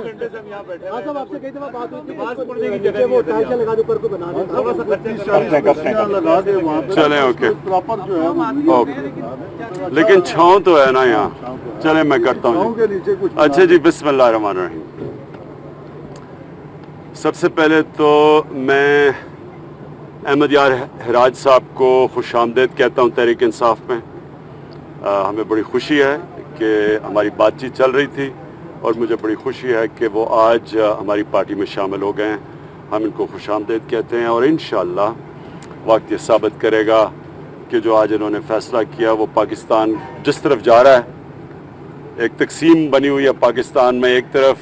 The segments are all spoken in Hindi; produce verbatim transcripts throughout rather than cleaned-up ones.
दो घंटे से हम यहाँ बैठे हैं। साहब आपसे कई दफा बात हुई थी की जगह वो टाइल्स लगा दो, ऊपर को बना दो, थोड़ा सा खर्चा लगा दे वहाँ पे। चले ओके प्रॉपर जो है, लेकिन छांव तो है ना यहाँ। चले मैं करता हूँ अच्छा जी। बिस्मिल्लाह रहमान रहीम। सबसे पहले तो मैं अहमद यार हराज साहब को खुश आमदेद कहता हूँ तहरीक इंसाफ में। आ, हमें बड़ी खुशी है कि हमारी बातचीत चल रही थी और मुझे बड़ी खुशी है कि वो आज हमारी पार्टी में शामिल हो गए हैं। हम इनको खुश आमदेद कहते हैं और इंशाअल्लाह वक्त ये साबित करेगा कि जो आज इन्होंने फैसला किया वो पाकिस्तान जिस तरफ जा रहा है, एक तकसीम बनी हुई है पाकिस्तान में। एक तरफ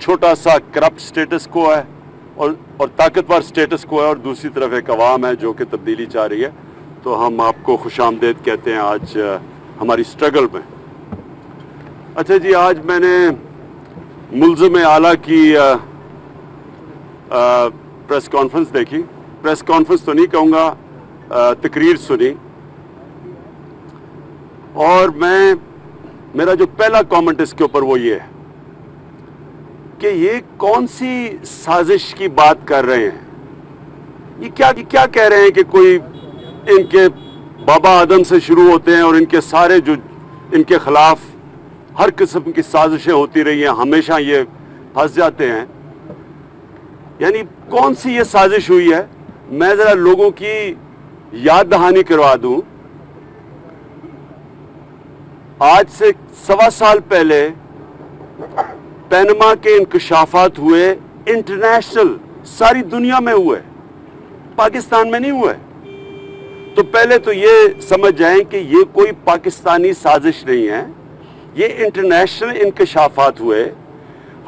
छोटा सा करप्ट स्टेटस को है और और ताकतवर स्टेटस को है और दूसरी तरफ एक आवाम है जो कि तब्दीली चाह रही है। तो हम आपको खुशामदेद कहते हैं आज हमारी स्ट्रगल में। अच्छा जी, आज मैंने मुल्ज़िम आला की आ, आ, प्रेस कॉन्फ्रेंस देखी, प्रेस कॉन्फ्रेंस तो नहीं कहूँगा, तकरीर सुनी और मैं मेरा जो पहला कमेंट इसके ऊपर वो ये है कि ये कौन सी साजिश की बात कर रहे हैं। ये क्या क्या कह रहे हैं कि कोई इनके बाबा आदम से शुरू होते हैं और इनके सारे जो इनके खिलाफ हर किस्म की साजिशें होती रही हैं, हमेशा ये फंस जाते हैं। यानी कौन सी ये साजिश हुई है। मैं ज़रा लोगों की याद दहानी करवा दूं, आज से सवा साल पहले पैनमा के इंकशाफात हुए, इंटरनेशनल, सारी दुनिया में हुए, पाकिस्तान में नहीं हुए। तो पहले तो ये समझ जाएं कि ये कोई पाकिस्तानी साजिश नहीं है, ये इंटरनेशनल इंकशाफात हुए।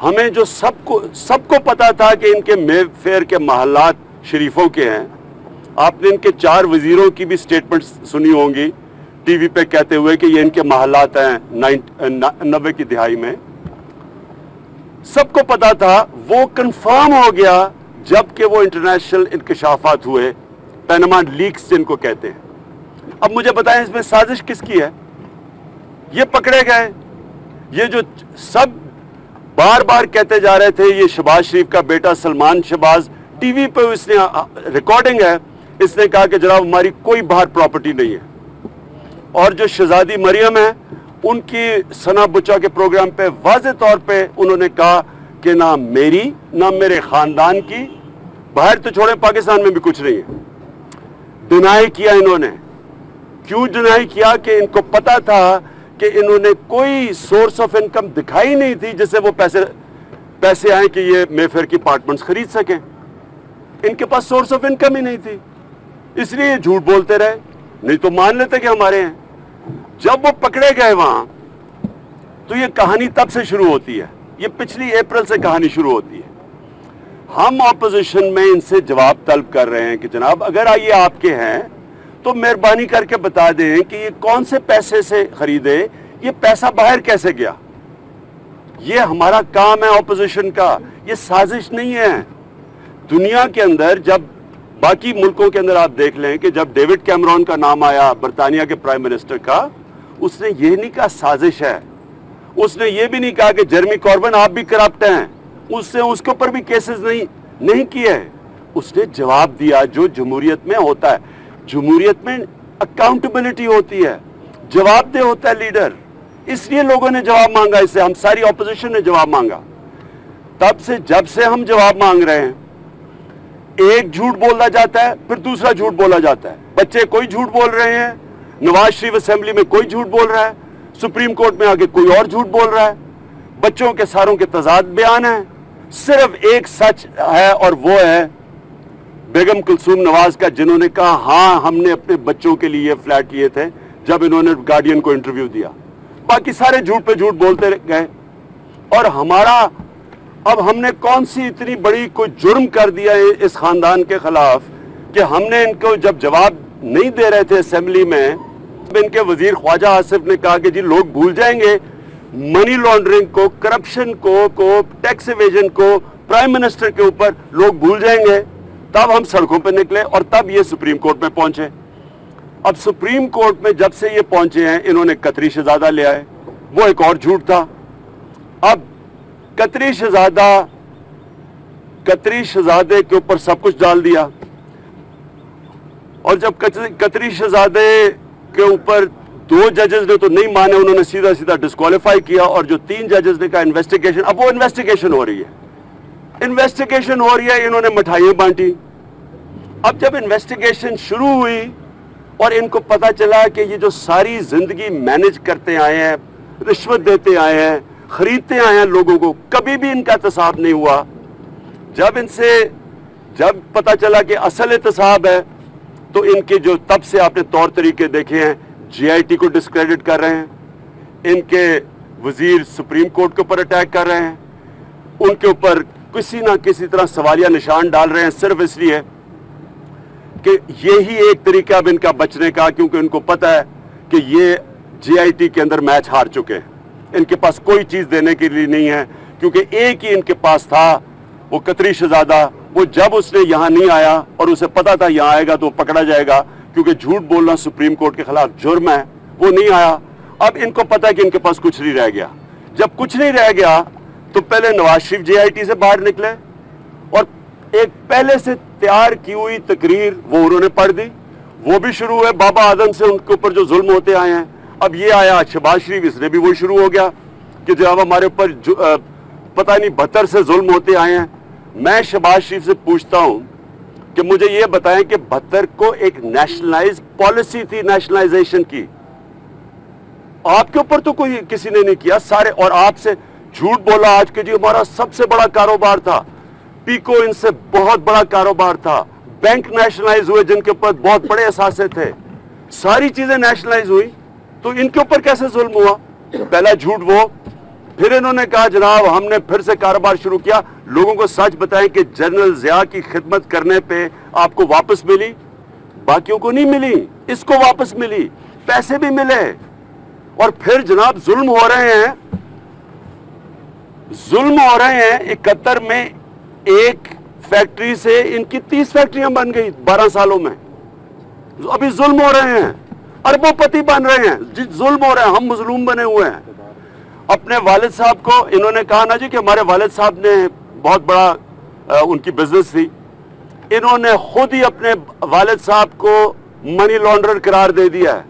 हमें जो सबको सबको पता था कि इनके मेफेयर के महलात शरीफों के हैं। आपने इनके चार वजीरों की भी स्टेटमेंट सुनी होंगी टीवी पे कहते हुए कि ये इनके महलात हैं नाइन नब्बे की दिहाई में। सबको पता था, वो कंफर्म हो गया जबकि वो इंटरनेशनल इंकशाफात हुए, पैनमा लीक्स जिनको कहते हैं। अब मुझे बताएं इसमें साजिश किसकी है। ये पकड़े गए, ये जो सब बार बार कहते जा रहे थे, ये शहबाज शरीफ का बेटा सलमान शहबाज, टीवी पे इसने रिकॉर्डिंग है, इसने कहा कि जनाब हमारी कोई बाहर प्रॉपर्टी नहीं है। और जो शहजादी मरियम है उनकी सना बुचा के प्रोग्राम पे वाजे तौर पे उन्होंने कहा कि ना मेरी ना मेरे खानदान की, बाहर तो छोड़े पाकिस्तान में भी कुछ नहीं है। डिनाई किया इन्होंने। क्यों डिनाई किया कि इनको पता था कि इन्होंने कोई सोर्स ऑफ इनकम दिखाई नहीं थी जिससे वो पैसे पैसे आए कि ये मेफेयर की अपार्टमेंट्स खरीद सकें। इनके पास सोर्स ऑफ इनकम ही नहीं थी, इसलिए ये झूठ बोलते रहे, नहीं तो मान लेते कि हमारे हैं। जब वो पकड़े गए वहां तो ये कहानी तब से शुरू होती है, ये पिछली अप्रैल से कहानी शुरू होती है। हम ऑपोजिशन में इनसे जवाब तलब कर रहे हैं कि जनाब अगर ये आपके हैं तो मेहरबानी करके बता दें कि ये कौन से पैसे से खरीदे, ये पैसा बाहर कैसे गया। ये हमारा काम है ऑपोजिशन का, ये साजिश नहीं है। दुनिया के अंदर जब बाकी मुल्कों के अंदर आप देख लें कि जब डेविड कैमरॉन का नाम आया बरतानिया के प्राइम मिनिस्टर का, उसने ये नहीं कहा साजिश है, उसने ये भी नहीं कहा कि जर्मी कॉर्बन आप भी करप्ट हैं, उससे उसके ऊपर भी केसेस नहीं नहीं किए। उसने जवाब दिया जो जमहूरियत में होता है। जमहूरियत में अकाउंटेबिलिटी होती है, जवाबदेह होता है लीडर, इसलिए लोगों ने जवाब मांगा, इससे हम सारी ऑपोजिशन ने जवाब मांगा। तब से जब से हम जवाब मांग रहे हैं, एक झूठ बोला जाता है फिर दूसरा झूठ बोला जाता है। बच्चे कोई झूठ बोल रहे हैं, नवाज शरीफ असेंबली में कोई झूठ बोल रहा है, सुप्रीम कोर्ट में आगे कोई और झूठ बोल रहा है। बच्चों के सारों के तजाद बयान है। सिर्फ एक सच है और वो है बेगम कुलसूम नवाज का, जिन्होंने कहा हाँ हमने अपने बच्चों के लिए फ्लैट लिए थे, जब इन्होंने गार्डियन को इंटरव्यू दिया। बाकी सारे झूठ पे झूठ बोलते गए। और हमारा अब हमने कौन सी इतनी बड़ी कोई जुर्म कर दिया इस खानदान के खिलाफ कि हमने इनको जब जवाब नहीं दे रहे थे असेंबली में, इनके वजीर ख्वाजा आसिफ ने कहा कि जी लोग भूल जाएंगे मनी लॉन्ड्रिंग को, करप्शन को, को टैक्स इवेजन को, प्राइम मिनिस्टर के ऊपर लोग भूल जाएंगे। तब हम सड़कों पर निकले और तब ये सुप्रीम कोर्ट में पहुंचे। अब सुप्रीम कोर्ट में जब से ये पहुंचे हैं, इन्होंने कतरी शहजादा ले आए, वो एक और झूठ था। अब कतरी शहजादा, कतरी शहजादे के ऊपर सब कुछ डाल दिया। और जब कतरी शहजादे के ऊपर दो जजेस ने तो नहीं माने, उन्होंने सीधा सीधा डिस्क्वालीफाई किया, और जो तीन जजेस ने कहा इन्वेस्टिगेशन, अब वो इन्वेस्टिगेशन हो रही है, इन्वेस्टिगेशन हो रही है, इन्होंने मिठाइयां बांटी। अब जब इन्वेस्टिगेशन शुरू हुई और इनको पता चला कि ये जो सारी जिंदगी मैनेज करते आए हैं, रिश्वत देते आए हैं, खरीदते आए हैं लोगों को, कभी भी इनका एहतसाब नहीं हुआ। जब इनसे जब पता चला कि असल एहतसाब है, तो इनके जो तब से आपने तौर तरीके देखे हैं, जीआईटी को डिस्क्रेडिट कर रहे हैं, इनके वजीर सुप्रीम कोर्ट के ऊपर अटैक कर रहे हैं, उनके ऊपर किसी ना किसी तरह सवालिया निशान डाल रहे हैं, सिर्फ इसलिए कि यही एक तरीका अब इनका बचने का, क्योंकि इनको पता है कि ये जीआईटी के अंदर मैच हार चुके हैं, इनके पास कोई चीज़ देने के लिए नहीं है, क्योंकि एक ही इनके पास था, वो कतरी शहजादा। वो जब उसने यहाँ नहीं आया और उसे पता था यहाँ आएगा तो पकड़ा जाएगा, क्योंकि झूठ बोलना सुप्रीम कोर्ट के खिलाफ जुर्म है, वो नहीं आया। अब इनको पता है कि इनके पास कुछ नहीं रह गया। जब कुछ नहीं रह गया तो पहले नवाज शरीफ जीआईटी से बाहर निकले और एक पहले से तैयार की हुई तकरीर वो उन्होंने पढ़ दी, वो भी शुरू हुए बाबा आदम से, उनके ऊपर जो जुल्म होते आए हैं। अब ये आया शहबाज शरीफ, इसने भी वो शुरू हो गया कि जब हमारे ऊपर पता नहीं बहत्तर से जुल्म होते आए हैं। मैं शहबाज शरीफ से पूछता हूँ कि मुझे ये बताएं कि बहत्तर को एक नेशनलाइज पॉलिसी थी, नेशनलाइजेशन की, आपके ऊपर तो कोई किसी ने नहीं किया सारे, और आपसे झूठ बोला आज के जी हमारा सबसे बड़ा कारोबार था, पीको इनसे बहुत बड़ा कारोबार था, बैंक नेशनलाइज हुए जिनके ऊपर बहुत बड़े असासे थे, सारी चीजें नेशनलाइज हुई, तो इनके ऊपर कैसे जुल्म हुआ? पहला झूठ वो, फिर इन्होंने कहा जनाब हमने फिर से कारोबार शुरू किया। लोगों को सच बताएं कि जनरल जिया की खिदमत करने पे आपको वापस मिली, बाकियों को नहीं मिली, इसको वापस मिली, पैसे भी मिले। और फिर जनाब जुल्म हो रहे हैं, जुल्म हो रहे हैं। इकहत्तर में एक फैक्ट्री से इनकी तीस फैक्ट्रियां बन गई बारह सालों में। अभी जुल्म हो रहे हैं, अरबोपति बन रहे हैं, जुल्म हो रहे हैं, हम मजलूम बने हुए हैं। अपने वालिद साहब को इन्होंने कहा ना जी कि हमारे वालिद साहब ने बहुत बड़ा आ, उनकी बिजनेस थी, इन्होंने खुद ही अपने वालिद साहब को मनी लॉन्ड्रर करार दे दिया है।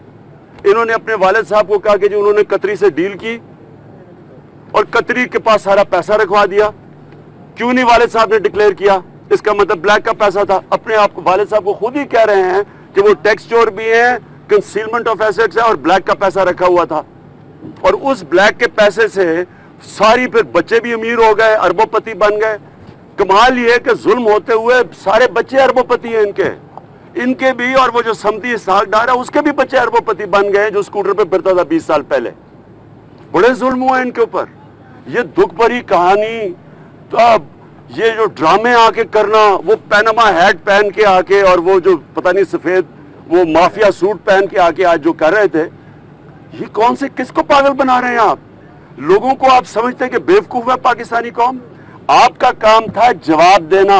इन्होंने अपने वालिद साहब को कहा कि जी उन्होंने कतरी से डील की और कतरी के पास सारा पैसा रखवा दिया। क्यों नहीं वालिद साहब ने डिक्लेयर किया? इसका मतलब ब्लैक का पैसा था। अपने आप को वालिद साहब को खुद ही कह रहे हैं कि वो टैक्स चोर भी हैं, कंसीलमेंट ऑफ एसेट्स है और ब्लैक का पैसा रखा हुआ था। और उस ब्लैक के पैसे से सारी फिर बच्चे भी अमीर हो गए, अरबोपति बन गए। कमाल ये है कि जुल्म होते हुए सारे बच्चे अरबोपति हैं इनके, इनके भी, और वो जो समती साग डार है उसके भी बच्चे अरबोपति बन गए जो स्कूटर पर फिरता था बीस साल पहले। बड़े जुल्म हुए इनके ऊपर। ये दुख भरी कहानी, तो अब ये जो ड्रामे आके करना, वो पैनामा हैट पहन के आके और वो जो पता नहीं सफेद वो माफिया सूट पहन के आके आज जो कर रहे थे, ये कौन से किसको पागल बना रहे हैं आप? लोगों को आप समझते हैं कि बेवकूफ है पाकिस्तानी कौम। आपका काम था जवाब देना,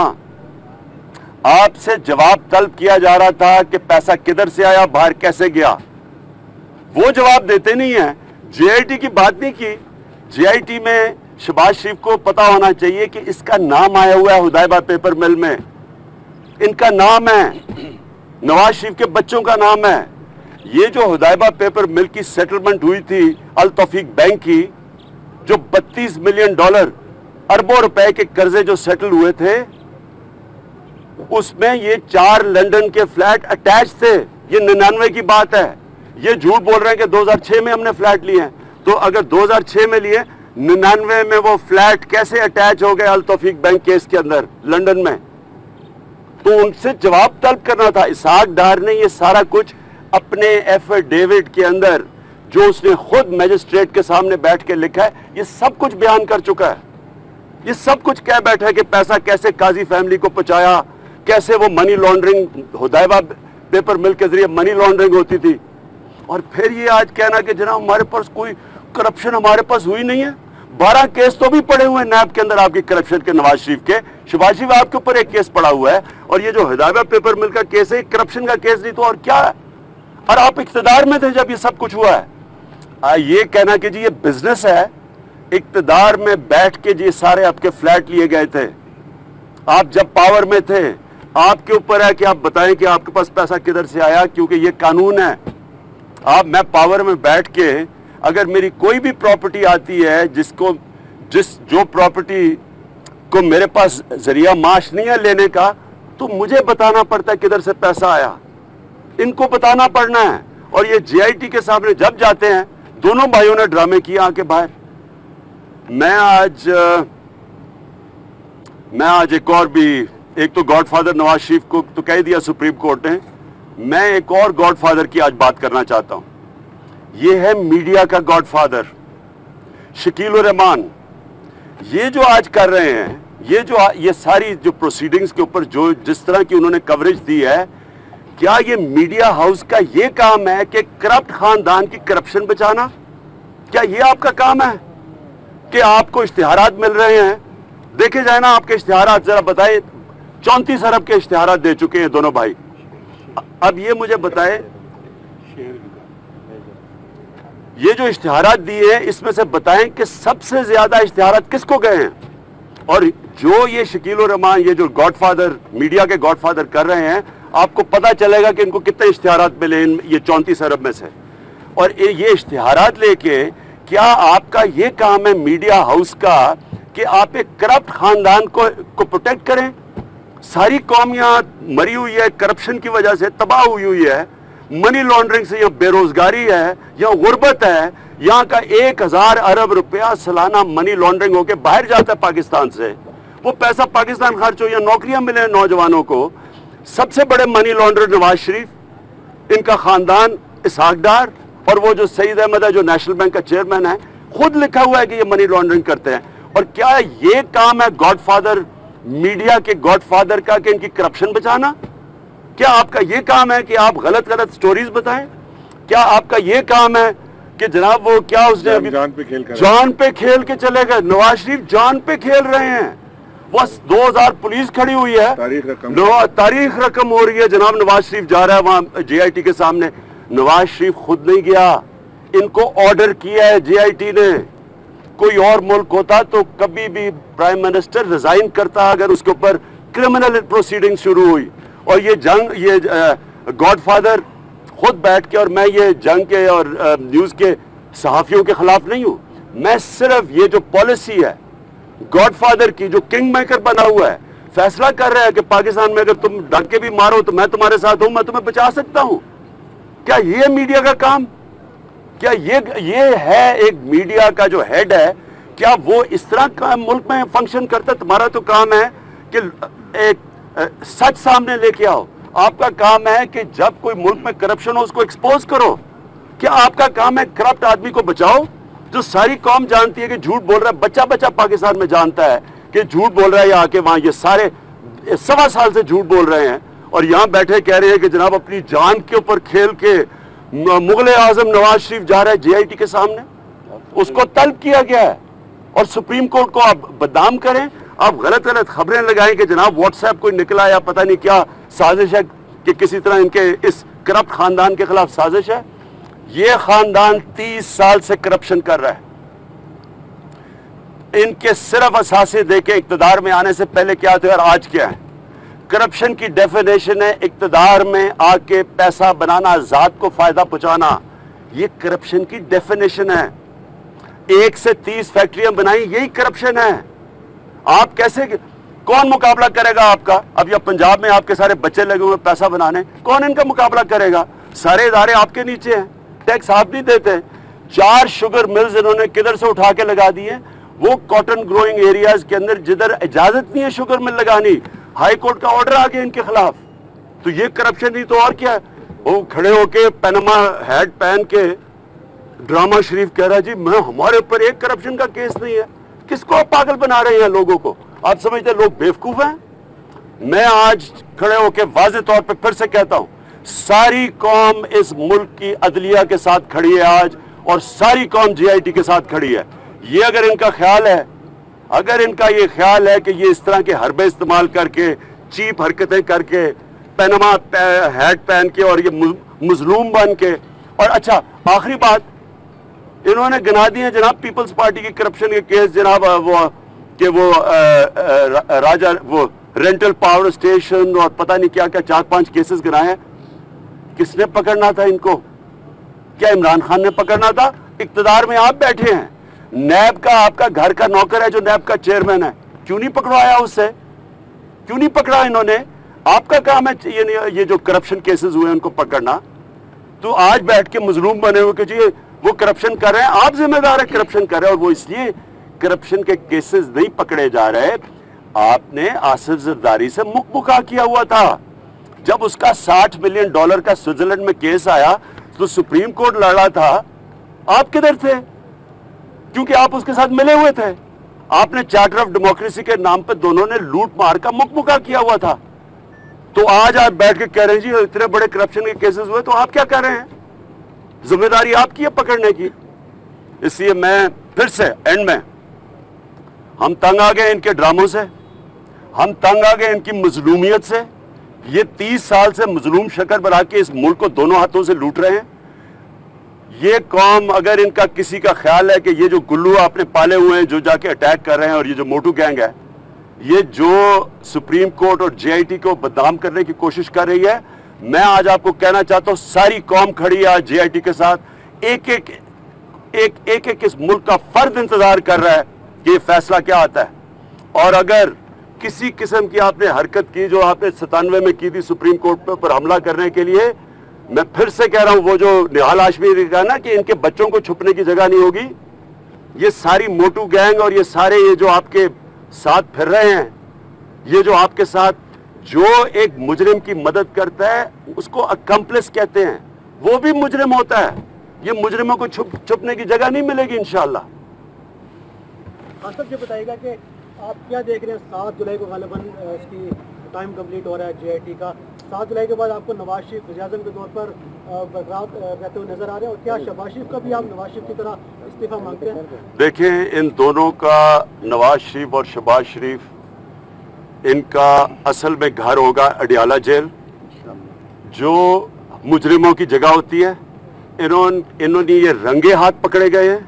आपसे जवाब तलब किया जा रहा था कि पैसा किधर से आया, बाहर कैसे गया। वो जवाब देते नहीं है। जीआईटी की बात नहीं की, जीआईटी में शहबाज शरीफ को पता होना चाहिए कि इसका नाम आया हुआ है हुदैबा पेपर मिल में, इनका नाम है, नवाज शरीफ के बच्चों का नाम है। ये जो हुदैबा पेपर मिल की सेटलमेंट हुई थी अल तौफीक बैंक की, जो बत्तीस मिलियन डॉलर, अरबों रुपए के कर्जे जो सेटल हुए थे, उसमें ये चार लंदन के फ्लैट अटैच थे। ये निन्यानवे की बात है। ये झूठ बोल रहे हैं कि दो हजार छह में हमने फ्लैट लिए हैं, तो अगर दो हजार छह में लिए, निन्यानवे में वो फ्लैट कैसे अटैच हो गए अल तौफीक बैंक केस के अंदर लंदन में? तो उनसे जवाब तलब करना था। इसहाक डार ने ये सारा कुछ अपने एफिडेविट के अंदर जो उसने खुद मजिस्ट्रेट के सामने बैठ के लिखा है, ये सब कुछ बयान कर चुका है। ये सब कुछ कह बैठा है कि पैसा कैसे काजी फैमिली को पहुंचाया, कैसे वो money laundering Hudaibiya paper mill के जरिए मनी लॉन्ड्रिंग होती थी। और फिर ये आज कहना कि जनाब हमारे पास कोई करप्शन हमारे पास हुई नहीं है। बारह केस तो भी पड़े हुए नैब के अंदर आपके करप्शन के, नवाज शरीफ के। शहबाज शरीफ आपके ऊपर एक केस पड़ा हुआ है, और ये जो हुदैबा पेपर मिल का केस है, करप्शन का केस नहीं तो और क्या है? और आप इख्तिदार में थे जब ये सब कुछ हुआ है। आ, ये कहना कि जी ये बिजनेस है, इक्तदार में बैठ के ये सारे आपके फ्लैट लिए गए थे। आप जब पावर में थे, आपके ऊपर है कि आप बताएं कि आपके पास पैसा किधर से आया, क्योंकि ये कानून है। आप मैं पावर में बैठ के अगर मेरी कोई भी प्रॉपर्टी आती है, जिसको जिस जो प्रॉपर्टी को मेरे पास जरिया माश नहीं है लेने का, तो मुझे बताना पड़ता है किधर से पैसा आया। इनको बताना पड़ना है। और ये जीआईटी के सामने जब जाते हैं, दोनों भाइयों ने ड्रामे किए आके बाहर। मैं आज मैं आज एक और भी, एक तो गॉडफादर नवाज शरीफ को तो कह दिया सुप्रीम कोर्ट ने, मैं एक और गॉडफादर की आज बात करना चाहता हूं। ये है मीडिया का गॉडफादर शकील रहमान। ये जो आज कर रहे हैं, ये जो ये सारी जो प्रोसीडिंग्स के ऊपर जो जिस तरह की उन्होंने कवरेज दी है, क्या ये मीडिया हाउस का ये काम है कि करप्ट खानदान की करप्शन बचाना? क्या ये आपका काम है कि आपको इश्तिहारात मिल रहे हैं? देखे जाए ना आपके इश्तिहारात, जरा बताएं। चौंतीस अरब के इश्तिहारात दे चुके हैं दोनों भाई। अब ये मुझे बताएं, ये जो इश्तिहारात दिए हैं, इसमें से बताएं कि सबसे ज्यादा इश्तिहारात किसको गए हैं। और जो ये शकील रहमान, ये जो गॉडफादर, मीडिया के गॉडफादर कर रहे हैं, आपको पता चलेगा कि इनको कितने इश्तिहारात मिले इन ये चौंतीस अरब में से। और ये इश्तिहारात लेके क्या आपका ये काम है मीडिया हाउस का कि आप एक करप्ट खानदान को को प्रोटेक्ट करें? सारी कौम यहाँ मरी हुई है, करप्शन की वजह से तबाह हुई हुई है, मनी लॉन्ड्रिंग से, यहाँ बेरोजगारी है, यहाँ गुर्बत है, यहाँ का एक हज़ार अरब रुपया सालाना मनी लॉन्ड्रिंग होकर बाहर जाता है पाकिस्तान से। वो पैसा पाकिस्तान खर्च हो, यहाँ नौकरियाँ मिले नौजवानों को। सबसे बड़े मनी लॉन्ड्रर नवाज शरीफ, इनका खानदान इसहाकदार, और वो जो सईद अहमद है जो नेशनल बैंक का चेयरमैन है, खुद लिखा हुआ है कि ये मनी लॉन्ड्रिंग करते हैं। और क्या ये काम है गॉडफादर, मीडिया के गॉडफादर का, कि इनकी करप्शन बचाना? क्या आपका ये काम है कि आप गलत गलत स्टोरीज बताएं? क्या आपका ये काम है कि जनाब वो क्या उसने अभी जान पे खेल जान पे खेल के चले गए? नवाज शरीफ जान पे खेल रहे हैं। बस दो हज़ार पुलिस खड़ी हुई है, तारीख रकम, तारीख रकम हो रही है। जनाब नवाज शरीफ जा रहा है वहां जीआईटी के सामने। नवाज शरीफ खुद नहीं गया, इनको ऑर्डर किया है जीआईटी ने। कोई और मुल्क होता तो कभी भी प्राइम मिनिस्टर रिजाइन करता अगर उसके ऊपर क्रिमिनल प्रोसीडिंग शुरू हुई। और ये जंग, ये गॉडफादर खुद बैठ के, और मैं ये जंग के और न्यूज के सहाफियों के खिलाफ नहीं हूँ, मैं सिर्फ ये जो पॉलिसी है गॉडफादर की, जो किंग मेकर बना हुआ है, फैसला कर रहा है कि पाकिस्तान में अगर तुम डंके भी मारो तो मैं तुम्हारे साथ हूं, मैं तुम्हें बचा सकता हूं। क्या ये मीडिया का काम? क्या ये ये है एक मीडिया का जो हेड है, क्या वो इस तरह का मुल्क में फंक्शन करता? तुम्हारा तो काम है कि एक सच सामने लेके आओ। आपका काम है कि जब कोई मुल्क में करप्शन हो उसको एक्सपोज करो। क्या आपका काम है करप्ट आदमी को बचाओ? जो सारी कौम जानती है कि झूठ बोल रहा है, बच्चा बच्चा पाकिस्तान में जानता है कि झूठ बोल रहा है, यहाँ आके वहाँ ये सारे सवा साल से झूठ बोल रहे हैं। और यहाँ बैठे कह रहे हैं कि जनाब अपनी जान के ऊपर खेल के मुगल आजम नवाज शरीफ जा रहा है जीआईटी के सामने, उसको तलब किया गया है। और सुप्रीम कोर्ट को आप बदनाम करें, आप गलत गलत खबरें लगाएं कि जनाब व्हाट्सएप कोई निकला या पता नहीं क्या साजिश है, कि किसी तरह इनके इस करप्ट खानदान के खिलाफ साजिश है। ये खानदान तीस साल से करप्शन कर रहा है। इनके सिर्फ असासे देके इक्तदार में आने से पहले क्या थे और आज क्या है। करप्शन की डेफिनेशन है इक्तदार में आके पैसा बनाना, जात को फायदा पहुंचाना। ये करप्शन की डेफिनेशन है। एक से तीस फैक्ट्रियां बनाई, यही करप्शन है। आप कैसे, कौन मुकाबला करेगा आपका? अब यह पंजाब में आपके सारे बच्चे लगे हुए पैसा बनाने, कौन इनका मुकाबला करेगा? सारे इदारे आपके नीचे हैं, टैक्स आप नहीं देते। चार शुगर मिल्स इन्होंने किधर से उठा के लगा दिए, वो कॉटन ग्रोइंग एरियाज के अंदर जिधर इजाजत नहीं है शुगर मिल लगानी। हाई कोर्ट का ऑर्डर आ गया इनके खिलाफ। तो ये करप्शन नहीं तो और क्या है। वो खड़े होके पनामा हैट पहन के ड्रामा शरीफ कह रहा जी मैं, हमारे ऊपर एक करप्शन का केस नहीं है। किसको आप पागल बना रहे हैं? लोगों को आप समझते हैं लोग बेवकूफ हैं। मैं आज खड़े होके वाजे तौर पर फिर से कहता हूं, सारी कौम इस मुल्क की अदलिया के साथ खड़ी है आज, और सारी कौम जीआईटी के साथ खड़ी है। ये अगर इनका ख्याल है, अगर इनका ये ख्याल है कि ये इस तरह के हरबे इस्तेमाल करके, चीप हरकतें करके, पनामा हैट पहन के और ये मजलूम बन के। और अच्छा आखिरी बात, इन्होंने गिना दी है जनाब पीपल्स पार्टी के करप्शन के केस, जनाब वो कि वो आ, आ, राजा वो रेंटल पावर स्टेशन और पता नहीं क्या क्या चार पांच केसेस गिनाए हैं। किसने पकड़ना था इनको? क्या इमरान खान ने पकड़ना था? इक्तदार में आप बैठे हैं, नैब का आपका घर का नौकर है जो नैब का चेयरमैन है, क्यों नहीं पकड़वाया उससे? क्यों नहीं पकड़ा इन्होंने? आपका काम है ये ये जो करप्शन केसेस हुए उनको पकड़ना। तो आज बैठ के मजलूम बने हुए कि जी वो करप्शन कर रहे हैं, आप जिम्मेदार है करप्शन कर रहे हैं, और वो इसलिए करप्शन के केसेस नहीं पकड़े जा रहे। आपने आसिफ जरदारी से मुख मुखा किया हुआ था। जब उसका साठ मिलियन डॉलर का स्विट्जरलैंड में केस आया तो सुप्रीम कोर्ट लड़ा था, आप किधर थे? क्योंकि आप उसके साथ मिले हुए थे। आपने चार्टर ऑफ डेमोक्रेसी के नाम पर दोनों ने लूट मार का मुख मुखा किया हुआ था। तो आज आप बैठ के कह रहे हैं जी इतने बड़े करप्शन के केसेस हुए, तो आप क्या कह रहे हैं? जिम्मेदारी आपकी है पकड़ने की। इसलिए मैं फिर से एंड में, हम तंग आ गए इनके ड्रामों से, हम तंग आ गए इनकी मजलूमियत से। ये तीस साल से मजलूम शक्ल बना के इस मुल्क को दोनों हाथों से लूट रहे हैं। ये कौम, अगर इनका किसी का ख्याल है कि ये जो गुल्लू आपने पाले हुए हैं जो जाके अटैक कर रहे हैं और ये जो मोटू गैंग है, ये जो सुप्रीम कोर्ट और जे आई टी को बदनाम करने की कोशिश कर रही है, मैं आज आपको कहना चाहता हूँ सारी कौम खड़ी है आज जे आई टी के साथ। एक एक एक एक एक इस मुल्क का फर्द इंतजार कर रहा है कि ये फैसला क्या आता है। और अगर किसी किस्म की आपने हरकत की जो आपने सतानवे में की थी सुप्रीम कोर्ट पर, पर हमला करने के लिए, मैं फिर से कह रहा हूँ वो जो निहाल हाशमी ने कहा ना कि इनके बच्चों को छुपने की जगह नहीं होगी, ये सारी मोटू गैंग और ये सारे ये जो आपके साथ फिर रहे हैं, ये जो आपके साथ जो एक मुजरिम की मदद करता है उसको अकम्प्लिस कहते हैं, वो भी मुजरिम होता है। ये मुजरिमों को छुप छुपने की जगह नहीं मिलेगी इंशाल्लाह। आसिफ जी बताइएगा कि आप क्या देख रहे हैं, सात जुलाई को गालिबन इसकी टाइम कंप्लीट हो रहा है जे आई टी का, सात जुलाई के बाद आपको नवाज शरीफ वज़ीरे आज़म के तौर पर बरकरार रहते हुए नजर आ रहे हैं, और क्या शहबाज शरीफ का भी आप नवाज शरीफ की तरह इस्तीफा मांगते हैं? देखिए इन दोनों का, नवाज शरीफ और शहबाज शरीफ, इनका असल में घर होगा अडियाला जेल जो मुजरिमों की जगह होती है। इन्होंने इन्होंने ये रंगे हाथ पकड़े गए हैं,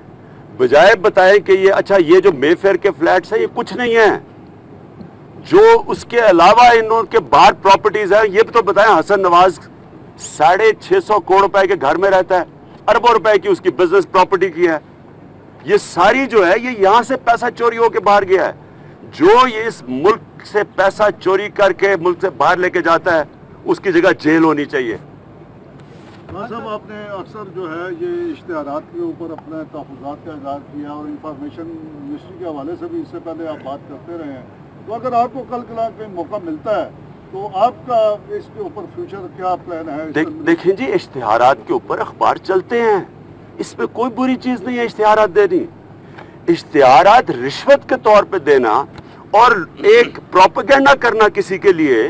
बजाय बताएं कि ये अच्छा ये जो मेफेयर के फ्लैट्स हैं ये कुछ नहीं है, जो उसके अलावा इन्हों के बाहर प्रॉपर्टीज हैं, ये तो बताएं। हसन नवाज साढ़े छः सौ करोड़ रुपए के घर में रहता है, अरबों रुपए की उसकी बिजनेस प्रॉपर्टी की है, ये सारी जो है ये यहाँ से पैसा चोरी होके बाहर गया है। जो ये इस मुल्क से पैसा चोरी करके मुल्क से बाहर लेके जाता है उसकी जगह जेल होनी चाहिए। साहब आपने अक्सर जो है ये इश्तिहारात के ऊपर अपने तहफ़्फ़ुज़ात का इज़हार किया और इंफॉर्मेशन मिनिस्ट्री के हवाले से भी इससे पहले आप बात करते रहे हैं, तो अगर आपको कल कला कोई मौका मिलता है तो आपका इसके ऊपर फ्यूचर क्या प्लान है? दे, देखिए जी इश्तिहारात के ऊपर अखबार चलते हैं, इसमें कोई बुरी चीज़ नहीं है इश्तिहारात देनी। इश्तिहारात रिश्वत के तौर पर देना और एक प्रोपेगेंडा करना किसी के लिए,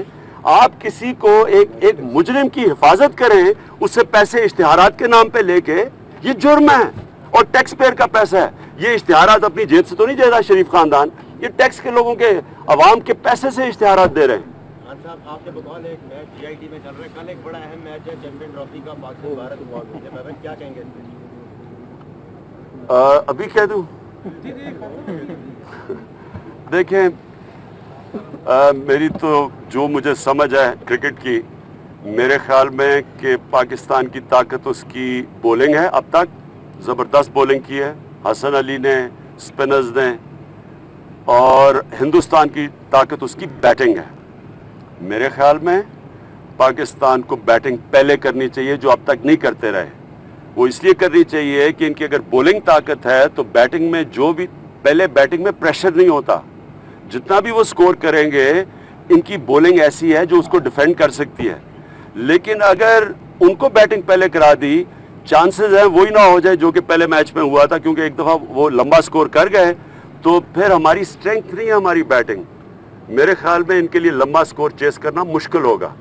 आप किसी को एक एक मुजरिम की हिफाजत करें उससे पैसे इश्तिहारात के नाम पे लेके, ये जुर्म है और टैक्स पेयर का पैसा है। ये इश्तिहारात अपनी जेब से तो नहीं दे रहा शरीफ खानदान, ये टैक्स के लोगों के आवाम के पैसे से इश्तिहारात दे रहे हैं। आपने बकौल एक मैच जी आई टी में चल रहा है, कल एक बड़ा अहम मैच है चैंपियन ट्रॉफी का, पाकिस्तान भारत मुकाबला, क्या कहेंगे? अभी कह दूं देखें आ, मेरी तो जो मुझे समझ है क्रिकेट की, मेरे ख्याल में कि पाकिस्तान की ताकत उसकी बॉलिंग है, अब तक ज़बरदस्त बॉलिंग की है हसन अली ने, स्पिनर्स ने, और हिंदुस्तान की ताकत उसकी बैटिंग है। मेरे ख्याल में पाकिस्तान को बैटिंग पहले करनी चाहिए जो अब तक नहीं करते रहे, वो इसलिए करनी चाहिए कि इनकी अगर बॉलिंग ताकत है तो बैटिंग में जो भी, पहले बैटिंग में प्रेशर नहीं होता, जितना भी वो स्कोर करेंगे इनकी बॉलिंग ऐसी है जो उसको डिफेंड कर सकती है। लेकिन अगर उनको बैटिंग पहले करा दी, चांसेस है वही ना हो जाए जो कि पहले मैच में हुआ था, क्योंकि एक दफ़ा वो लंबा स्कोर कर गए तो फिर हमारी स्ट्रेंथ नहीं है हमारी बैटिंग। मेरे ख्याल में इनके लिए लंबा स्कोर चेस करना मुश्किल होगा,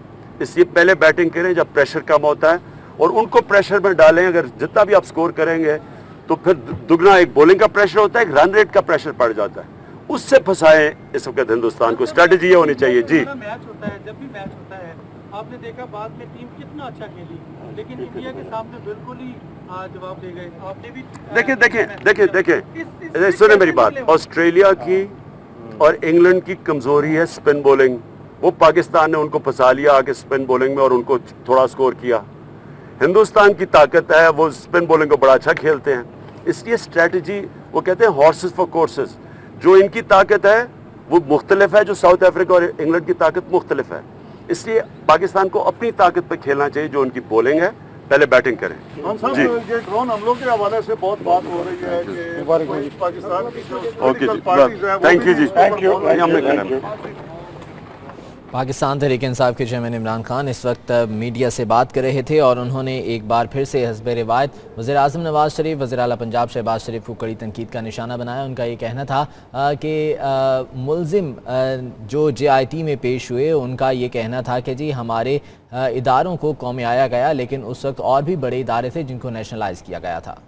इसलिए पहले बैटिंग करें जब प्रेशर कम होता है, और उनको प्रेशर में डालें। अगर जितना भी आप स्कोर करेंगे तो फिर दुगना एक बॉलिंग का प्रेशर होता है, एक रन रेट का प्रेशर पड़ जाता है, उससे फंसाएं इस वक्त हिंदुस्तान को। स्ट्रेटजी होनी चाहिए जी। मैच होता है, जब भी मैच होता है आपने देखा बाद में टीम कितना अच्छा खेली, लेकिन इंडिया के सामने बिल्कुल ही जवाब दे गए। आपने भी देखें देखें देखें देखें सुने मेरी बात, ऑस्ट्रेलिया की और इंग्लैंड की कमजोरी है स्पिन बॉलिंग। वो पाकिस्तान ने उनको फंसा लिया आके स्पिन बॉलिंग में और उनको थोड़ा स्कोर किया। हिंदुस्तान की ताकत है, वो स्पिन बॉलिंग को बड़ा अच्छा खेलते हैं, इसलिए स्ट्रेटजी वो कहते हैं हॉर्सेस फॉर कोर्सेस। जो इनकी ताकत है वो मुख्तलिफ है, जो साउथ अफ्रीका और इंग्लैंड की ताकत मुख्तलिफ है, इसलिए पाकिस्तान को अपनी ताकत पर खेलना चाहिए जो उनकी बॉलिंग है, पहले बैटिंग करें। जी ये ड्रोन हमलों के हवाले से बहुत बात हो रही है कि पाकिस्तान की जो पार्टीज हैं, thank you ji, thank you. हमने कहना पाकिस्तान तहरीक इंसाफ के चेयरमैन इमरान खान इस वक्त मीडिया से बात कर रहे थे और उन्होंने एक बार फिर से हस्बे रिवायत वज़ीर आज़म नवाज़ शरीफ, वज़ीर आला पंजाब शहबाज शरीफ को कड़ी तनकीद का निशाना बनाया। उनका ये कहना था कि मुलजिम जो जे आई टी में पेश हुए, उनका ये कहना था कि जी हमारे इदारों को कौमाया गया, लेकिन उस वक्त और भी बड़े इदारे थे जिनको नेशनलाइज़ किया गया था।